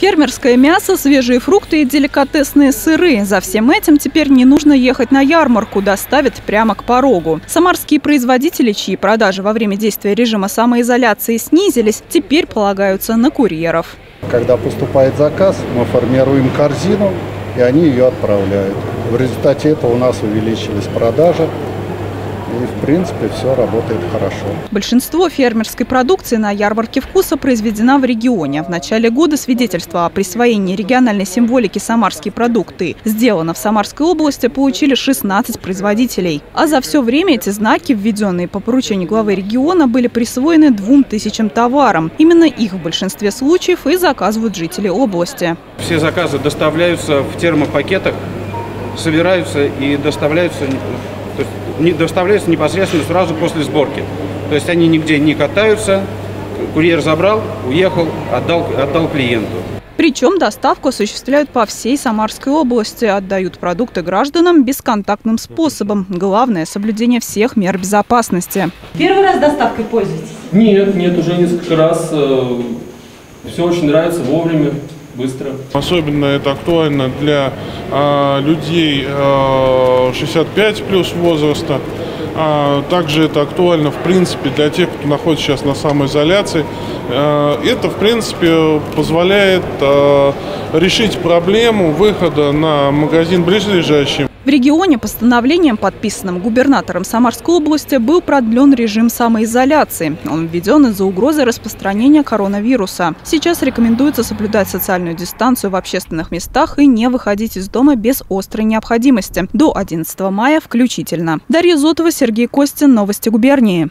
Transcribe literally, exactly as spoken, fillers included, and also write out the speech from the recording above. Фермерское мясо, свежие фрукты и деликатесные сыры. За всем этим теперь не нужно ехать на ярмарку, доставят прямо к порогу. Самарские производители, чьи продажи во время действия режима самоизоляции снизились, теперь полагаются на курьеров. Когда поступает заказ, мы формируем корзину, и они ее отправляют. В результате этого у нас увеличились продажи. И, в принципе, все работает хорошо. Большинство фермерской продукции на ярмарке вкуса произведена в регионе. В начале года свидетельство о присвоении региональной символики «Самарские продукты» сделано в Самарской области получили шестнадцать производителей. А за все время эти знаки, введенные по поручению главы региона, были присвоены двум тысячам товарам. Именно их в большинстве случаев и заказывают жители области. Все заказы доставляются в термопакетах, собираются и доставляются... То есть доставляются непосредственно сразу после сборки. То есть они нигде не катаются, курьер забрал, уехал, отдал, отдал клиенту. Причем доставку осуществляют по всей Самарской области, отдают продукты гражданам бесконтактным способом. Главное – соблюдение всех мер безопасности. Первый раз доставкой пользуетесь? Нет, нет, уже несколько раз. Все очень нравится, вовремя, быстро. Особенно это актуально для а, людей а, шестьдесят пять плюс возраста. А, также это актуально, в принципе, для тех, кто находится сейчас на самоизоляции. А, это, в принципе, позволяет а, решить проблему выхода на магазин ближайший. В регионе постановлением, подписанным губернатором Самарской области, был продлен режим самоизоляции. Он введен из-за угрозы распространения коронавируса. Сейчас рекомендуется соблюдать социальную дистанцию в общественных местах и не выходить из дома без острой необходимости. До одиннадцатого мая включительно. Дарья Зотова, Сергей Костин, Новости губернии.